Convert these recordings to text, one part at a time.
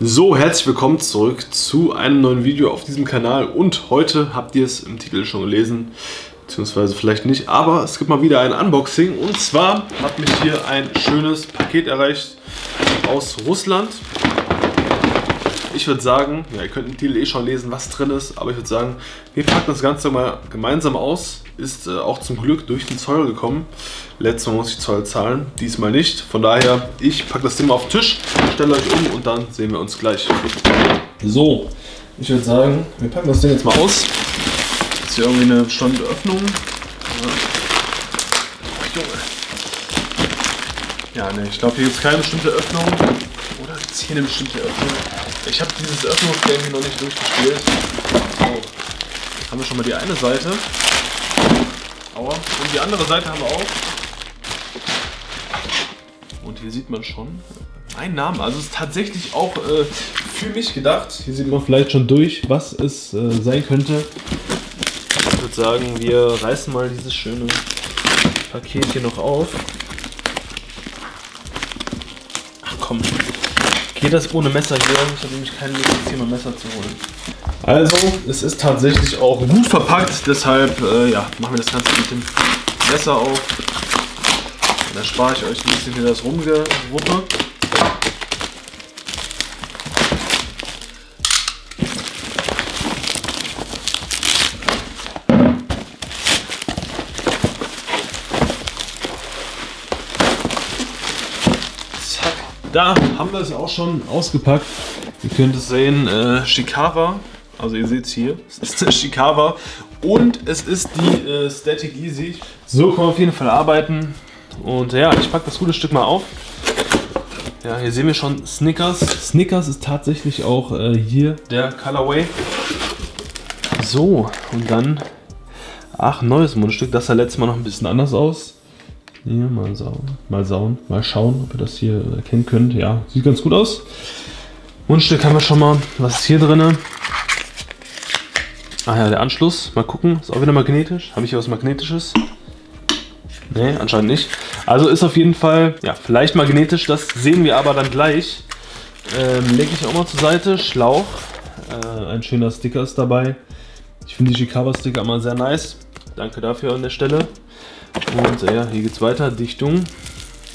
So, herzlich willkommen zurück zu einem neuen Video auf diesem Kanal und heute habt ihr es im Titel schon gelesen, beziehungsweise vielleicht nicht, aber es gibt mal wieder ein Unboxing und zwar hat mich hier ein schönes Paket erreicht aus Russland. Ich würde sagen, ja, ihr könnt im Titel eh schon lesen, was drin ist, aber ich würde sagen, wir packen das Ganze mal gemeinsam aus. Ist auch zum Glück durch den Zoll gekommen. Letztes Mal muss ich Zoll zahlen, diesmal nicht. Von daher, ich packe das Ding mal auf den Tisch, stelle euch um und dann sehen wir uns gleich. So, ich würde sagen, wir packen das Ding jetzt mal aus. Ist hier irgendwie eine Stunde Öffnung. Ja, ne, ich glaube, hier gibt es keine bestimmte Öffnung. Oder gibt es hier eine bestimmte Öffnung? Ich habe dieses Öffnungsgame hier noch nicht durchgespielt. So, haben wir schon mal die eine Seite. Und die andere Seite haben wir auch. Und hier sieht man schon meinen Namen. Also es ist tatsächlich auch für mich gedacht. Hier sieht man vielleicht schon durch, was es sein könnte. Ich würde sagen, wir reißen mal dieses schöne Paket hier noch auf. Ach komm, geht das ohne Messer hier? Ich habe nämlich keine Lust, hier mal Messer zu holen. Also, es ist tatsächlich auch gut verpackt, deshalb ja, machen wir das Ganze mit dem Messer auf. Da spare ich euch ein bisschen hier das Rumgewuppe. Zack, da haben wir es auch schon ausgepackt. Ihr könnt es sehen, Shicarver. Also ihr seht es hier, es ist der Shicarver und es ist die Static Easy. So kann man auf jeden Fall arbeiten und ja, ich packe das gute Stück mal auf. Ja, hier sehen wir schon Snickers. Snickers ist tatsächlich auch hier der Colorway. So, und dann, ach, neues Mundstück, das sah letztes Mal noch ein bisschen anders aus. Hier, mal schauen, ob ihr das hier erkennen könnt. Ja, sieht ganz gut aus. Mundstück haben wir schon mal, was ist hier drin? Ah ja, der Anschluss, mal gucken, ist auch wieder magnetisch. Habe ich hier was Magnetisches? Ne, anscheinend nicht. Also ist auf jeden Fall, ja, vielleicht magnetisch, das sehen wir aber dann gleich. Lege ich auch mal zur Seite, Schlauch, ein schöner Sticker ist dabei. Ich finde die Shicarver-Sticker immer sehr nice, danke dafür an der Stelle. Und ja, hier geht's weiter, Dichtung.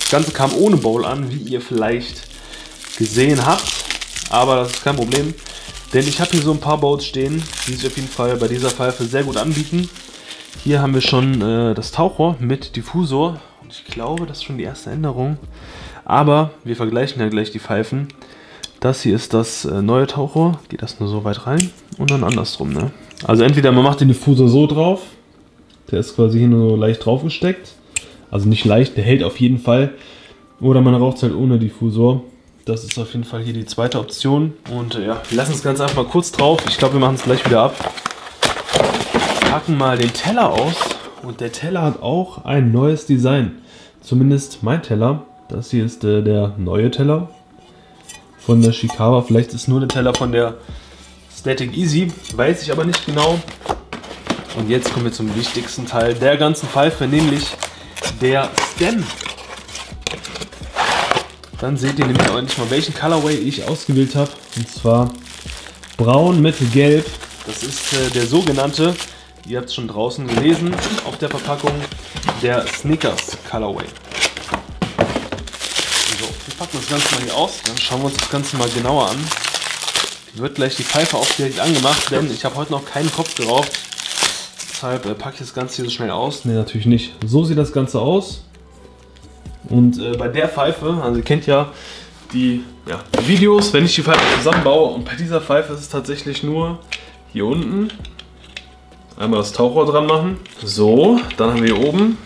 Das Ganze kam ohne Bowl an, wie ihr vielleicht gesehen habt, aber das ist kein Problem. Denn ich habe hier so ein paar Bowls stehen, die sich auf jeden Fall bei dieser Pfeife sehr gut anbieten. Hier haben wir schon das Tauchrohr mit Diffusor. Und ich glaube, das ist schon die erste Änderung. Aber wir vergleichen ja gleich die Pfeifen. Das hier ist das neue Tauchrohr. Geht das nur so weit rein und dann andersrum, ne? Also entweder man macht den Diffusor so drauf. Der ist quasi hier nur so leicht drauf gesteckt. Also nicht leicht, der hält auf jeden Fall. Oder man raucht es halt ohne Diffusor. Das ist auf jeden Fall hier die zweite Option. Und ja, wir lassen das Ganze einfach mal kurz drauf. Ich glaube, wir machen es gleich wieder ab. Packen mal den Teller aus. Und der Teller hat auch ein neues Design. Zumindest mein Teller. Das hier ist der neue Teller von der Shicarver. Vielleicht ist nur der Teller von der Static Easy. Weiß ich aber nicht genau. Und jetzt kommen wir zum wichtigsten Teil der ganzen Pfeife, nämlich der Stem. Dann seht ihr nämlich auch endlich mal, welchen Colorway ich ausgewählt habe. Und zwar braun mit gelb. Das ist der sogenannte, ihr habt es schon draußen gelesen, auf der Verpackung, der Snickers Colorway. So, wir packen das Ganze mal hier aus. Dann schauen wir uns das Ganze mal genauer an. Hier wird gleich die Pfeife auch direkt angemacht, denn ich habe heute noch keinen Kopf geraucht. Deshalb packe ich das Ganze hier so schnell aus. Ne, natürlich nicht. So sieht das Ganze aus. Und bei der Pfeife, also ihr kennt ja die Videos, wenn ich die Pfeife zusammenbaue, und bei dieser Pfeife ist es tatsächlich nur hier unten einmal das Tauchrohr dran machen. So, dann haben wir hier oben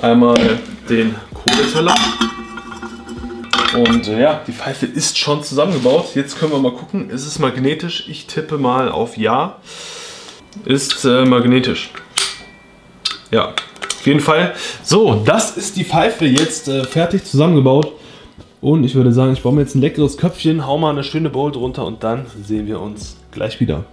einmal den Kohleteller. Und ja, die Pfeife ist schon zusammengebaut. Jetzt können wir mal gucken, ist es magnetisch? Ich tippe mal auf Ja. Ist magnetisch. Ja. Auf jeden Fall. So, das ist die Pfeife jetzt fertig zusammengebaut. Und ich würde sagen, ich baue mir jetzt ein leckeres Köpfchen, hau mal eine schöne Bowl drunter und dann sehen wir uns gleich wieder.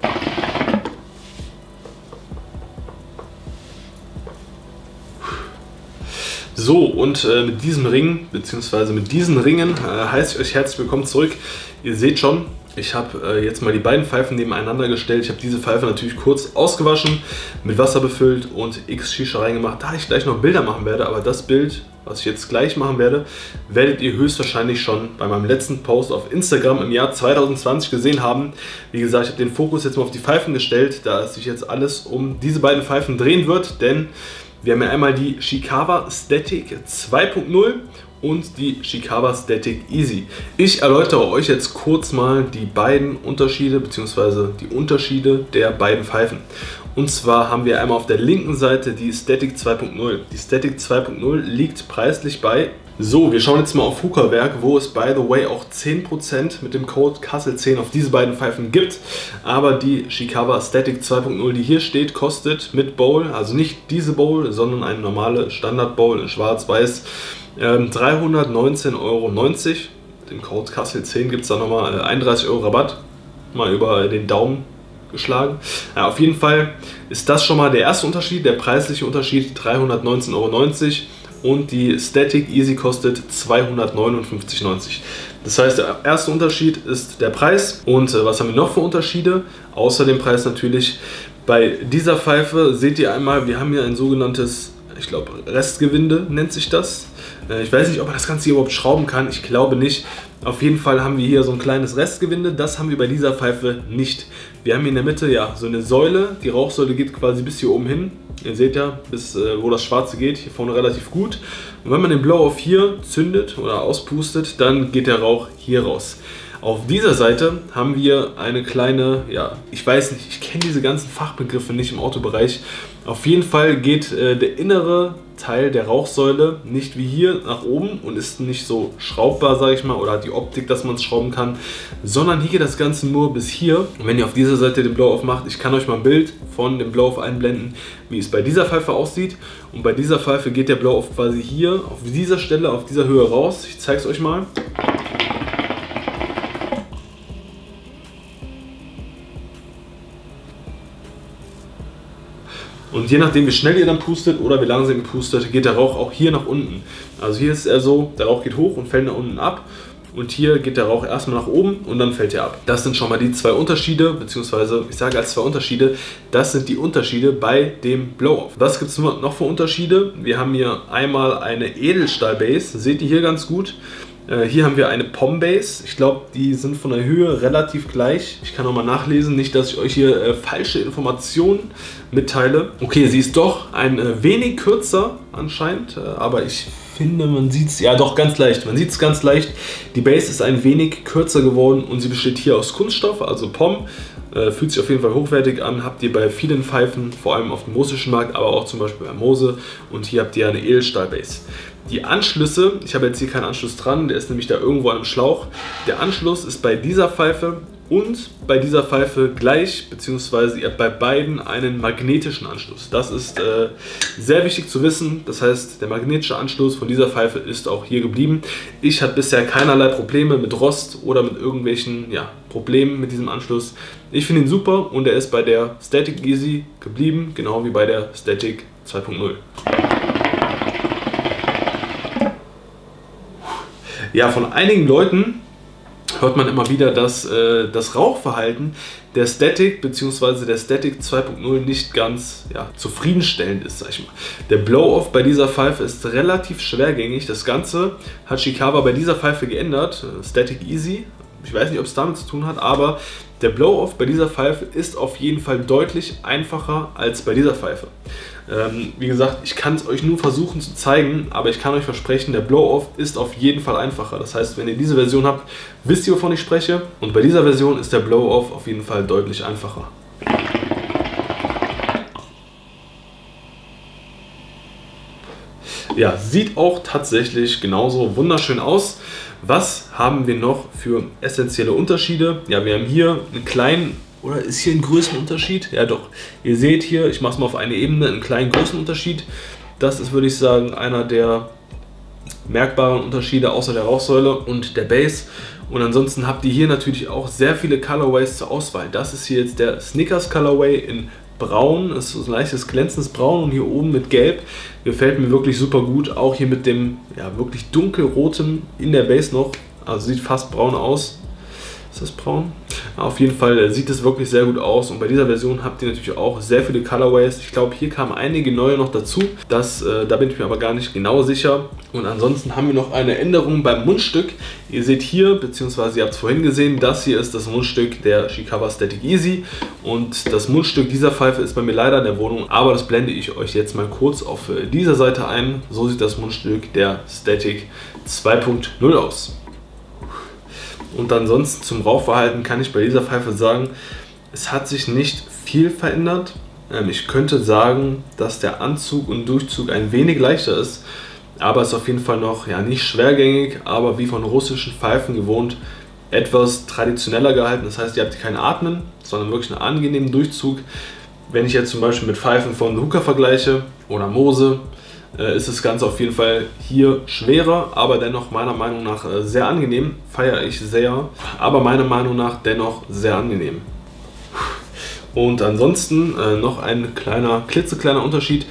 So, und mit diesem Ring, beziehungsweise mit diesen Ringen heiße ich euch herzlich willkommen zurück. Ihr seht schon, ich habe jetzt mal die beiden Pfeifen nebeneinander gestellt. Ich habe diese Pfeife natürlich kurz ausgewaschen, mit Wasser befüllt und x Shisha reingemacht, da ich gleich noch Bilder machen werde. Aber das Bild, was ich jetzt gleich machen werde, werdet ihr höchstwahrscheinlich schon bei meinem letzten Post auf Instagram im Jahr 2020 gesehen haben. Wie gesagt, ich habe den Fokus jetzt mal auf die Pfeifen gestellt, da es sich jetzt alles um diese beiden Pfeifen drehen wird, denn wir haben ja einmal die Shicarver Static 2.0 und die Shicarver Static Easy. Ich erläutere euch jetzt kurz mal die beiden Unterschiede bzw. die Unterschiede der beiden Pfeifen. Und zwar haben wir einmal auf der linken Seite die Static 2.0. Die Static 2.0 liegt preislich bei... So, wir schauen jetzt mal auf Hookawerk, wo es by the way auch 10% mit dem Code Castle10 auf diese beiden Pfeifen gibt. Aber die Shicarver Static 2.0, die hier steht, kostet mit Bowl, also nicht diese Bowl, sondern eine normale Standard Bowl in schwarz-weiß, 319,90 Euro. Mit dem Code Castle10 gibt es da nochmal 31 Euro Rabatt, mal über den Daumen geschlagen. Ja, auf jeden Fall ist das schon mal der erste Unterschied, der preisliche Unterschied, 319,90 Euro. Und die Static Easy kostet 259,90. Das heißt, der erste Unterschied ist der Preis. Und was haben wir noch für Unterschiede? Außer dem Preis natürlich. Bei dieser Pfeife seht ihr einmal, wir haben hier ein sogenanntes, ich glaube, Restgewinde nennt sich das. Ich weiß nicht, ob man das Ganze hier überhaupt schrauben kann. Ich glaube nicht. Auf jeden Fall haben wir hier so ein kleines Restgewinde. Das haben wir bei dieser Pfeife nicht. Wir haben hier in der Mitte ja so eine Säule. Die Rauchsäule geht quasi bis hier oben hin. Ihr seht ja, bis wo das Schwarze geht. Hier vorne relativ gut. Und wenn man den Blow-Off hier zündet oder auspustet, dann geht der Rauch hier raus. Auf dieser Seite haben wir eine kleine, ja, ich weiß nicht, ich kenne diese ganzen Fachbegriffe nicht im Autobereich. Auf jeden Fall geht der innere Teil der Rauchsäule nicht wie hier nach oben und ist nicht so schraubbar, sage ich mal, oder hat die Optik, dass man es schrauben kann, sondern hier geht das Ganze nur bis hier. Und wenn ihr auf dieser Seite den Blow-Off macht, ich kann euch mal ein Bild von dem Blow-Off einblenden, wie es bei dieser Pfeife aussieht. Und bei dieser Pfeife geht der Blow-Off quasi hier auf dieser Stelle, auf dieser Höhe raus. Ich zeige es euch mal. Und je nachdem, wie schnell ihr dann pustet oder wie langsam ihr pustet, geht der Rauch auch hier nach unten. Also hier ist er so, der Rauch geht hoch und fällt nach unten ab. Und hier geht der Rauch erstmal nach oben und dann fällt er ab. Das sind schon mal die zwei Unterschiede, beziehungsweise ich sage als zwei Unterschiede, das sind die Unterschiede bei dem Blow-Off. Was gibt es noch für Unterschiede? Wir haben hier einmal eine Edelstahl-Base, seht ihr hier ganz gut. Hier haben wir eine POM-Base. Ich glaube, die sind von der Höhe relativ gleich. Ich kann nochmal nachlesen, nicht, dass ich euch hier falsche Informationen mitteile. Okay, sie ist doch ein wenig kürzer anscheinend, aber ich finde, man sieht es, ja doch, ganz leicht. Man sieht es ganz leicht. Die Base ist ein wenig kürzer geworden und sie besteht hier aus Kunststoff, also POM. Fühlt sich auf jeden Fall hochwertig an, habt ihr bei vielen Pfeifen, vor allem auf dem russischen Markt, aber auch zum Beispiel bei Mose. Und hier habt ihr eine Edelstahl-Base. Die Anschlüsse, ich habe jetzt hier keinen Anschluss dran, der ist nämlich da irgendwo an einem Schlauch. Der Anschluss ist bei dieser Pfeife und bei dieser Pfeife gleich, beziehungsweise ihr habt bei beiden einen magnetischen Anschluss. Das ist sehr wichtig zu wissen, das heißt, der magnetische Anschluss von dieser Pfeife ist auch hier geblieben. Ich hatte bisher keinerlei Probleme mit Rost oder mit irgendwelchen, ja, Problemen mit diesem Anschluss. Ich finde ihn super und er ist bei der Static Easy geblieben, genau wie bei der Static 2.0. Ja, von einigen Leuten hört man immer wieder, dass das Rauchverhalten der Static bzw. der Static 2.0 nicht ganz, ja, zufriedenstellend ist, sag ich mal. Der Blow-Off bei dieser Pfeife ist relativ schwergängig. Das Ganze hat Shicarver bei dieser Pfeife geändert, Static Easy. Ich weiß nicht, ob es damit zu tun hat, aber der Blow-Off bei dieser Pfeife ist auf jeden Fall deutlich einfacher als bei dieser Pfeife. Wie gesagt, ich kann es euch nur versuchen zu zeigen, aber ich kann euch versprechen, der Blow-Off ist auf jeden Fall einfacher. Das heißt, wenn ihr diese Version habt, wisst ihr, wovon ich spreche. Und bei dieser Version ist der Blow-Off auf jeden Fall deutlich einfacher. Ja, sieht auch tatsächlich genauso wunderschön aus. Was haben wir noch für essentielle Unterschiede? Ja, wir haben hier einen kleinen, oder ist hier ein Größenunterschied? Ja doch, ihr seht hier, ich mache es mal auf eine Ebene, einen kleinen Größenunterschied. Das ist, würde ich sagen, einer der merkbaren Unterschiede außer der Rauchsäule und der Base. Und ansonsten habt ihr hier natürlich auch sehr viele Colorways zur Auswahl. Das ist hier jetzt der Snickers Colorway in braun, ist so ein leichtes glänzendes Braun und hier oben mit Gelb. Gefällt mir wirklich super gut, auch hier mit dem ja, wirklich dunkelrotem in der Base noch. Also sieht fast braun aus. Ist das braun? Auf jeden Fall sieht es wirklich sehr gut aus und bei dieser Version habt ihr natürlich auch sehr viele Colorways. Ich glaube, hier kamen einige neue noch dazu, da bin ich mir aber gar nicht genau sicher. Und ansonsten haben wir noch eine Änderung beim Mundstück. Ihr seht hier, beziehungsweise ihr habt es vorhin gesehen, das hier ist das Mundstück der Shicarver Static Easy und das Mundstück dieser Pfeife ist bei mir leider in der Wohnung, aber das blende ich euch jetzt mal kurz auf dieser Seite ein. So sieht das Mundstück der Static 2.0 aus. Und ansonsten zum Rauchverhalten kann ich bei dieser Pfeife sagen, es hat sich nicht viel verändert. Ich könnte sagen, dass der Anzug und Durchzug ein wenig leichter ist, aber ist auf jeden Fall noch ja, nicht schwergängig, aber wie von russischen Pfeifen gewohnt, etwas traditioneller gehalten. Das heißt, ihr habt kein Atmen, sondern wirklich einen angenehmen Durchzug. Wenn ich jetzt zum Beispiel mit Pfeifen von Luca vergleiche oder Mose, ist das Ganze auf jeden Fall hier schwerer, aber dennoch meiner Meinung nach sehr angenehm. Feiere ich sehr, aber meiner Meinung nach dennoch sehr angenehm. Und ansonsten noch ein klitzekleiner Unterschied.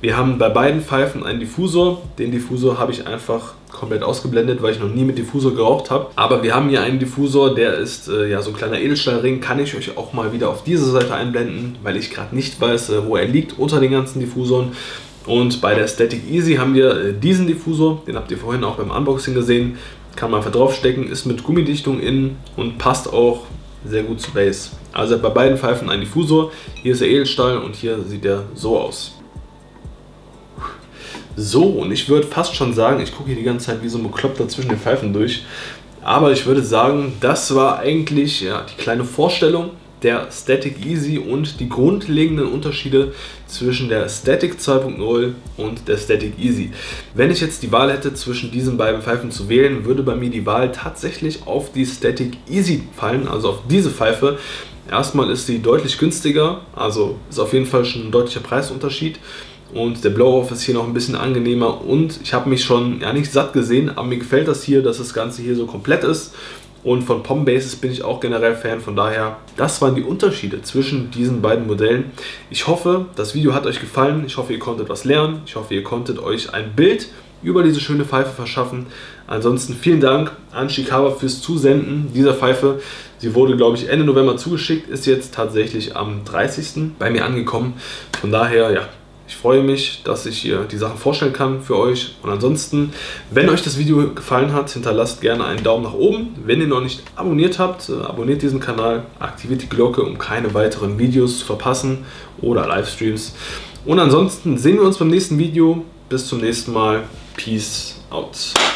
Wir haben bei beiden Pfeifen einen Diffusor. Den Diffusor habe ich einfach komplett ausgeblendet, weil ich noch nie mit Diffusor geraucht habe. Aber wir haben hier einen Diffusor, der ist ja so ein kleiner Edelstahlring. Kann ich euch auch mal wieder auf diese Seite einblenden, weil ich gerade nicht weiß, wo er liegt unter den ganzen Diffusoren. Und bei der Static Easy haben wir diesen Diffusor, den habt ihr vorhin auch beim Unboxing gesehen. Kann man einfach draufstecken, ist mit Gummidichtung innen und passt auch sehr gut zu Base. Also bei beiden Pfeifen ein Diffusor, hier ist der Edelstahl und hier sieht er so aus. So, und ich würde fast schon sagen, ich gucke hier die ganze Zeit wie so ein Bekloppter zwischen den Pfeifen durch. Aber ich würde sagen, das war eigentlich ja, die kleine Vorstellung der Static Easy und die grundlegenden Unterschiede zwischen der Static 2.0 und der Static Easy. Wenn ich jetzt die Wahl hätte, zwischen diesen beiden Pfeifen zu wählen, würde bei mir die Wahl tatsächlich auf die Static Easy fallen, also auf diese Pfeife. Erstmal ist sie deutlich günstiger, also ist auf jeden Fall schon ein deutlicher Preisunterschied. Und der Blow-Off ist hier noch ein bisschen angenehmer und ich habe mich schon ja, nicht satt gesehen, aber mir gefällt das hier, dass das Ganze hier so komplett ist. Und von POM Bases bin ich auch generell Fan, von daher, das waren die Unterschiede zwischen diesen beiden Modellen. Ich hoffe, das Video hat euch gefallen, ich hoffe, ihr konntet was lernen, ich hoffe, ihr konntet euch ein Bild über diese schöne Pfeife verschaffen. Ansonsten vielen Dank an Shicarver fürs Zusenden dieser Pfeife. Sie wurde, glaube ich, Ende November zugeschickt, ist jetzt tatsächlich am 30. bei mir angekommen. Von daher, ja. Ich freue mich, dass ich hier die Sachen vorstellen kann für euch. Und ansonsten, wenn euch das Video gefallen hat, hinterlasst gerne einen Daumen nach oben. Wenn ihr noch nicht abonniert habt, abonniert diesen Kanal, aktiviert die Glocke, um keine weiteren Videos zu verpassen oder Livestreams. Und ansonsten sehen wir uns beim nächsten Video. Bis zum nächsten Mal. Peace out.